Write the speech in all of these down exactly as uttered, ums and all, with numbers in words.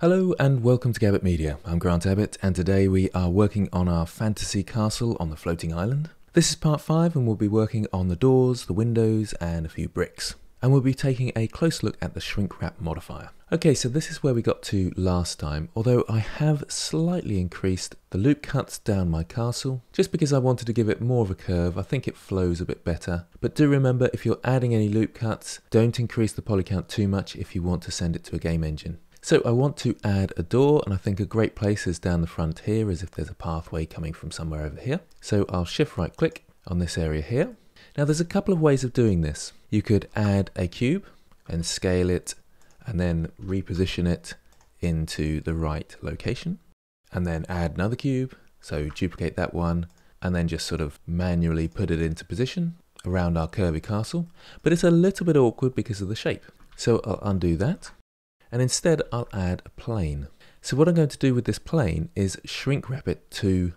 Hello and welcome to Gabbitt Media. I'm Grant Abbitt and today we are working on our fantasy castle on the floating island. This is part five and we'll be working on the doors, the windows and a few bricks. And we'll be taking a close look at the shrink wrap modifier. Okay, so this is where we got to last time, although I have slightly increased the loop cuts down my castle, just because I wanted to give it more of a curve. I think it flows a bit better. But do remember, if you're adding any loop cuts, don't increase the poly count too much if you want to send it to a game engine. So I want to add a door, and I think a great place is down the front here, as if there's a pathway coming from somewhere over here. So I'll shift right click on this area here. Now there's a couple of ways of doing this. You could add a cube and scale it and then reposition it into the right location, and then add another cube. So duplicate that one and then just sort of manually put it into position around our curvy castle. But it's a little bit awkward because of the shape. So I'll undo that. And instead I'll add a plane. So what I'm going to do with this plane is shrink wrap it to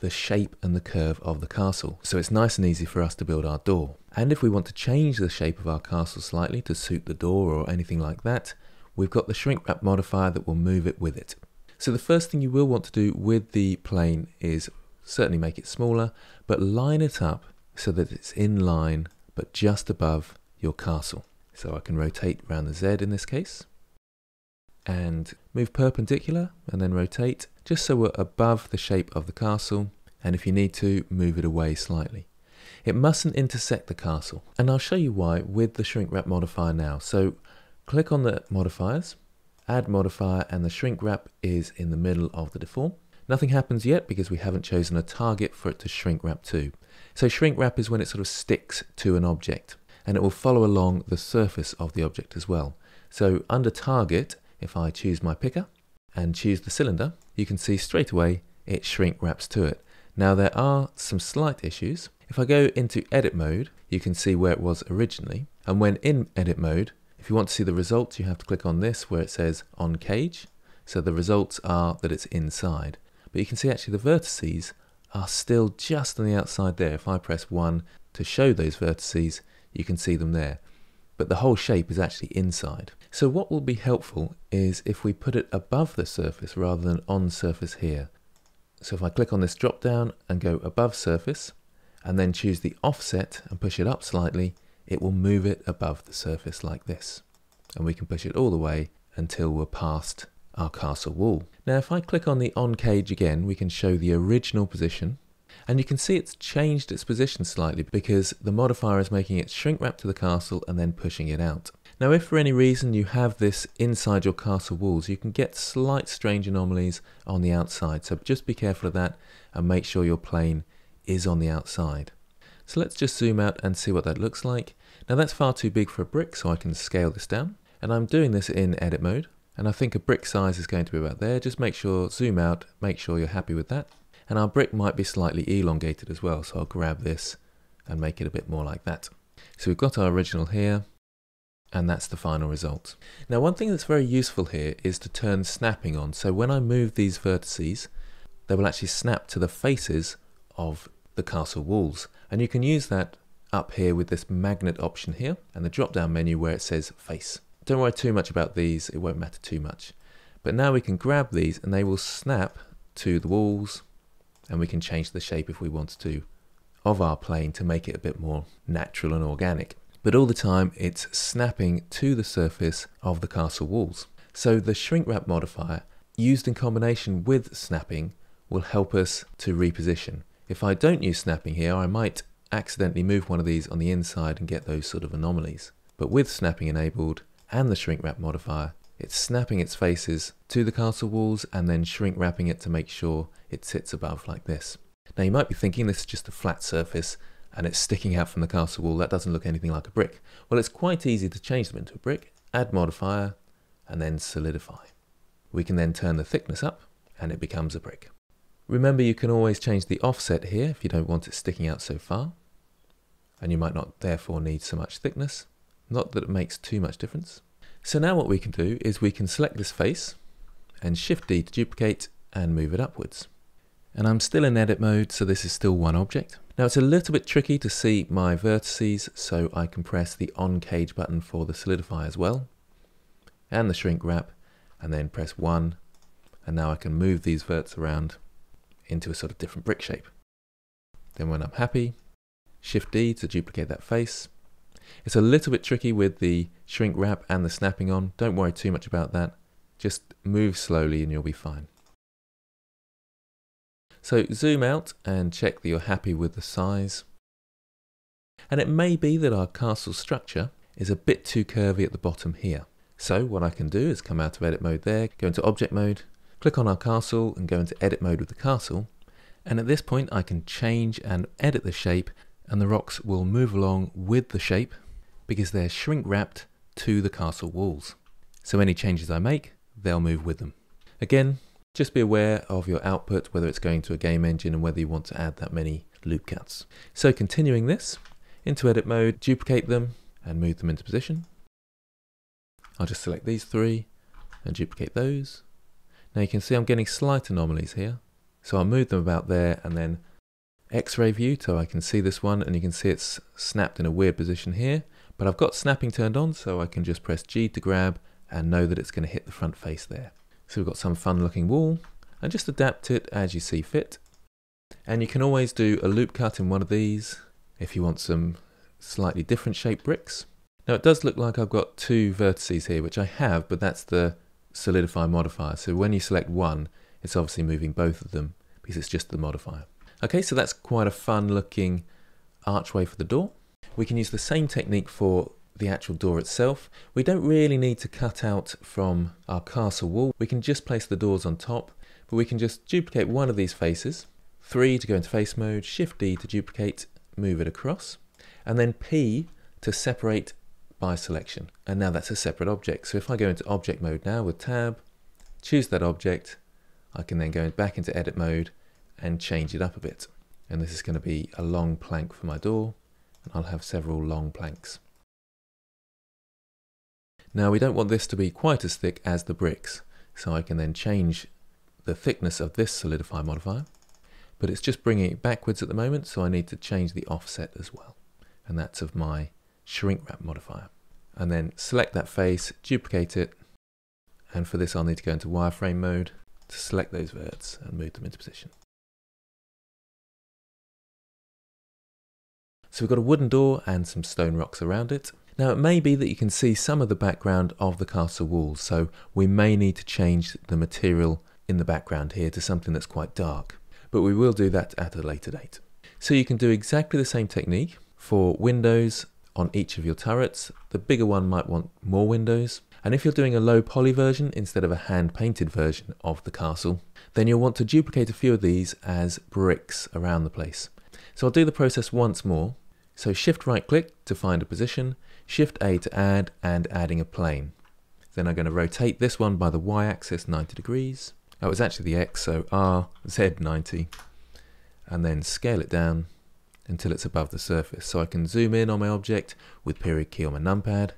the shape and the curve of the castle. So it's nice and easy for us to build our door. And if we want to change the shape of our castle slightly to suit the door or anything like that, we've got the shrink wrap modifier that will move it with it. So the first thing you will want to do with the plane is certainly make it smaller, but line it up so that it's in line, but just above your castle. So I can rotate around the Z in this case, and move perpendicular and then rotate just so we're above the shape of the castle, and if you need to, move it away slightly. It mustn't intersect the castle, and I'll show you why with the shrink wrap modifier now. So click on the modifiers, add modifier, and the shrink wrap is in the middle of the deform. Nothing happens yet because we haven't chosen a target for it to shrink wrap to. So shrink wrap is when it sort of sticks to an object, and it will follow along the surface of the object as well. So under target, if I choose my picker and choose the cylinder, you can see straight away it shrink wraps to it. Now there are some slight issues. If I go into edit mode, you can see where it was originally. And when in edit mode, if you want to see the results, you have to click on this where it says on cage. So the results are that it's inside. But you can see actually the vertices are still just on the outside there. If I press one to show those vertices, you can see them there. But the whole shape is actually inside. So what will be helpful is if we put it above the surface rather than on surface here. So if I click on this drop down and go above surface and then choose the offset and push it up slightly, it will move it above the surface like this. And we can push it all the way until we're past our castle wall. Now if I click on the on cage again, we can show the original position. And you can see it's changed its position slightly because the modifier is making it shrink wrap to the castle and then pushing it out. Now if for any reason you have this inside your castle walls, you can get slight strange anomalies on the outside. So just be careful of that and make sure your plane is on the outside. So let's just zoom out and see what that looks like. Now that's far too big for a brick, so I can scale this down. And I'm doing this in edit mode. And I think a brick size is going to be about there. Just make sure, zoom out, make sure you're happy with that. And our brick might be slightly elongated as well, so I'll grab this and make it a bit more like that. So we've got our original here, and that's the final result. Now one thing that's very useful here is to turn snapping on. So when I move these vertices, they will actually snap to the faces of the castle walls. And you can use that up here with this magnet option here, and the drop-down menu where it says face. Don't worry too much about these, it won't matter too much. But now we can grab these and they will snap to the walls, and we can change the shape if we wanted to of our plane to make it a bit more natural and organic. But all the time it's snapping to the surface of the castle walls. So the shrink wrap modifier used in combination with snapping will help us to reposition. If I don't use snapping here, I might accidentally move one of these on the inside and get those sort of anomalies. But with snapping enabled and the shrink wrap modifier, it's snapping its faces to the castle walls and then shrink wrapping it to make sure it sits above like this. Now you might be thinking this is just a flat surface and it's sticking out from the castle wall. That doesn't look anything like a brick. Well, it's quite easy to change them into a brick, add modifier and then solidify. We can then turn the thickness up and it becomes a brick. Remember, you can always change the offset here if you don't want it sticking out so far, and you might not therefore need so much thickness. Not that it makes too much difference. So now what we can do is we can select this face and Shift D to duplicate and move it upwards. And I'm still in edit mode, so this is still one object. Now it's a little bit tricky to see my vertices, so I can press the on cage button for the solidify as well, and the shrink wrap, and then press one, and now I can move these verts around into a sort of different brick shape. Then when I'm happy, Shift D to duplicate that face. It's a little bit tricky with the shrink wrap and the snapping on. Don't worry too much about that. Just move slowly and you'll be fine. So zoom out and check that you're happy with the size. And it may be that our castle structure is a bit too curvy at the bottom here. So what I can do is come out of edit mode there, go into object mode, click on our castle and go into edit mode with the castle. And at this point I can change and edit the shape, and the rocks will move along with the shape because they're shrink wrapped to the castle walls. So any changes I make, they'll move with them. Again, just be aware of your output, whether it's going to a game engine and whether you want to add that many loop cuts. So continuing this, into edit mode, duplicate them and move them into position. I'll just select these three and duplicate those. Now you can see I'm getting slight anomalies here. So I'll move them about there and then X-ray view so I can see this one, and you can see it's snapped in a weird position here, but I've got snapping turned on so I can just press G to grab and know that it's going to hit the front face there. So we've got some fun looking wall, and just adapt it as you see fit. And you can always do a loop cut in one of these if you want some slightly different shaped bricks. Now it does look like I've got two vertices here, which I have, but that's the solidify modifier. So when you select one, it's obviously moving both of them because it's just the modifier. Okay, so that's quite a fun looking archway for the door. We can use the same technique for the actual door itself. We don't really need to cut out from our castle wall. We can just place the doors on top, but we can just duplicate one of these faces. Three to go into face mode, Shift D to duplicate, move it across, and then P to separate by selection. And now that's a separate object. So if I go into object mode now with Tab, choose that object, I can then go back into edit mode and change it up a bit. And this is going to be a long plank for my door, and I'll have several long planks. Now we don't want this to be quite as thick as the bricks, so I can then change the thickness of this solidify modifier, but it's just bringing it backwards at the moment, so I need to change the offset as well, and that's of my shrink wrap modifier. And then select that face, duplicate it, and for this I'll need to go into wireframe mode to select those verts and move them into position. So we've got a wooden door and some stone rocks around it. Now it may be that you can see some of the background of the castle walls, so we may need to change the material in the background here to something that's quite dark, but we will do that at a later date. So you can do exactly the same technique for windows on each of your turrets. The bigger one might want more windows, and if you're doing a low poly version instead of a hand-painted version of the castle, then you'll want to duplicate a few of these as bricks around the place. So I'll do the process once more. So shift right click to find a position, shift A to add, and adding a plane. Then I'm going to rotate this one by the Y axis ninety degrees. Oh, it's actually the X, so R, Z ninety. And then scale it down until it's above the surface. So I can zoom in on my object with period key on my numpad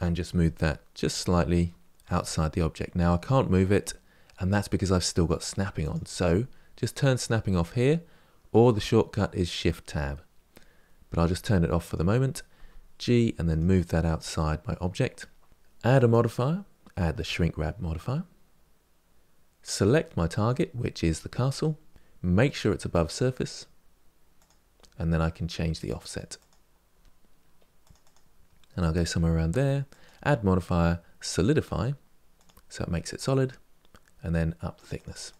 and just move that just slightly outside the object. Now I can't move it, and that's because I've still got snapping on. So just turn snapping off here, or the shortcut is shift tab. But I'll just turn it off for the moment, G, and then move that outside my object. Add a modifier, add the shrink wrap modifier. Select my target, which is the castle, make sure it's above surface, and then I can change the offset. And I'll go somewhere around there, add modifier, solidify, so it makes it solid, and then up the thickness.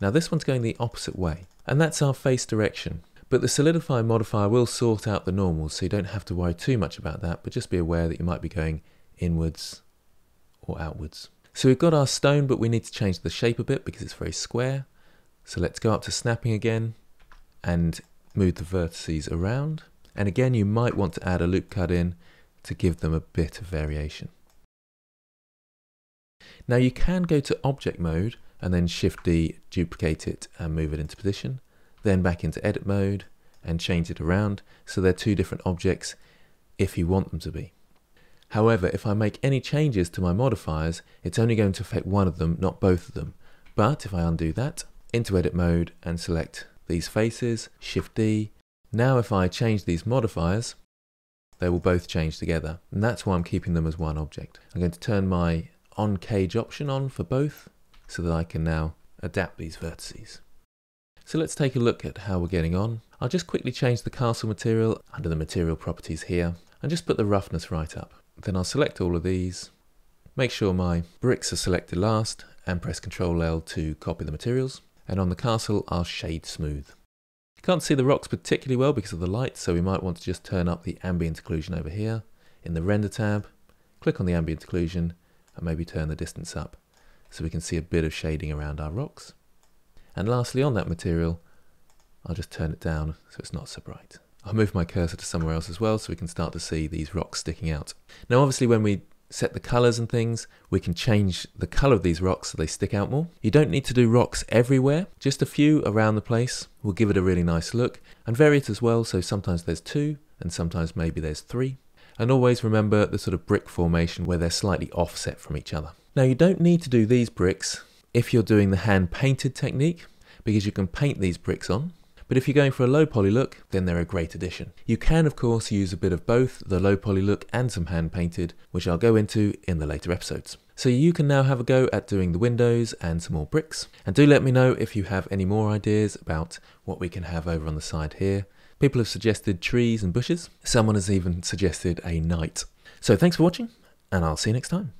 Now this one's going the opposite way, and that's our face direction. But the solidify modifier will sort out the normals, so you don't have to worry too much about that, but just be aware that you might be going inwards or outwards. So we've got our stone, but we need to change the shape a bit because it's very square. So let's go up to snapping again and move the vertices around. And again, you might want to add a loop cut in to give them a bit of variation. Now you can go to object mode and then Shift D, duplicate it and move it into position. Then back into edit mode and change it around so they're two different objects if you want them to be. However, if I make any changes to my modifiers, it's only going to affect one of them, not both of them. But if I undo that, into edit mode and select these faces, Shift D. Now if I change these modifiers, they will both change together. And that's why I'm keeping them as one object. I'm going to turn my on cage option on for both so that I can now adapt these vertices. So let's take a look at how we're getting on. I'll just quickly change the castle material under the material properties here and just put the roughness right up. Then I'll select all of these, make sure my bricks are selected last and press control L to copy the materials. And on the castle, I'll shade smooth. You can't see the rocks particularly well because of the light, so we might want to just turn up the ambient occlusion over here in the render tab, click on the ambient occlusion and maybe turn the distance up so we can see a bit of shading around our rocks. And lastly, on that material, I'll just turn it down so it's not so bright. I'll move my cursor to somewhere else as well so we can start to see these rocks sticking out. Now obviously when we set the colors and things, we can change the color of these rocks so they stick out more. You don't need to do rocks everywhere, just a few around the place will give it a really nice look, and vary it as well, so sometimes there's two and sometimes maybe there's three. And always remember the sort of brick formation where they're slightly offset from each other. Now you don't need to do these bricks if you're doing the hand painted technique, because you can paint these bricks on. But if you're going for a low poly look, then they're a great addition. You can of course use a bit of both the low poly look and some hand painted, which I'll go into in the later episodes. So you can now have a go at doing the windows and some more bricks. And do let me know if you have any more ideas about what we can have over on the side here. People have suggested trees and bushes. Someone has even suggested a knight. So thanks for watching, and I'll see you next time.